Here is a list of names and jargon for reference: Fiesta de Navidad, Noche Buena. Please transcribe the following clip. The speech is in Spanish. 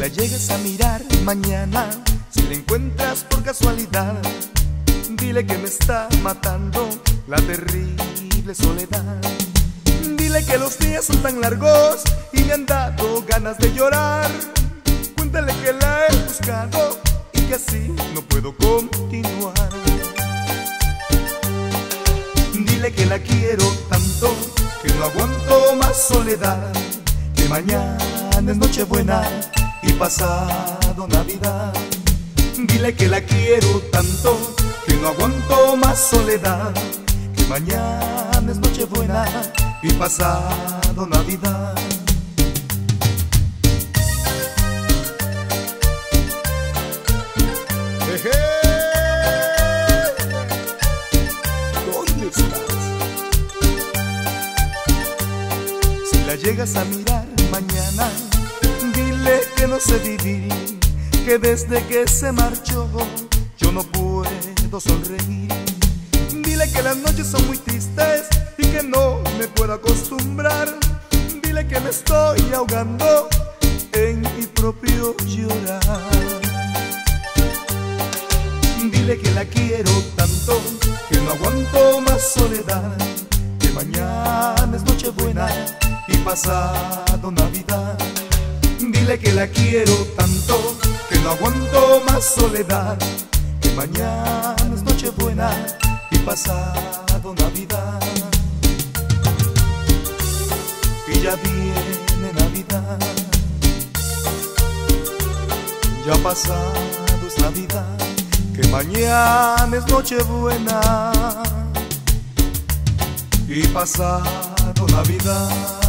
la llegues a mirar mañana, si la encuentras por casualidad, dile que me está matando la terrible soledad. Dile que los días son tan largos y me han dado ganas de llorar. Cuéntale que la he buscado y que así no puedo continuar. Dile que la quiero tanto que no aguanto más soledad, que mañana es Noche Buena y pasado Navidad. Dile que la quiero tanto que no aguanto más soledad, que mañana es Noche Buena y pasado Navidad. ¿Dónde estás? Si la llegas a mirar mañana, dile que no sé vivir, que desde que se marchó yo no puedo sonreír. Dile que las noches son muy tristes y que no me puedo acostumbrar. Dile que me estoy ahogando en mi propio llorar. Dile que la quiero tanto que no aguanto más soledad, que mañana es Noche Buena y pasado Navidad. Dile que la quiero tanto que no aguanto más soledad, que mañana es Noche Buena y pasado Navidad. Y ya viene Navidad, ya pasado es Navidad, que mañana es Noche Buena y pasado Navidad.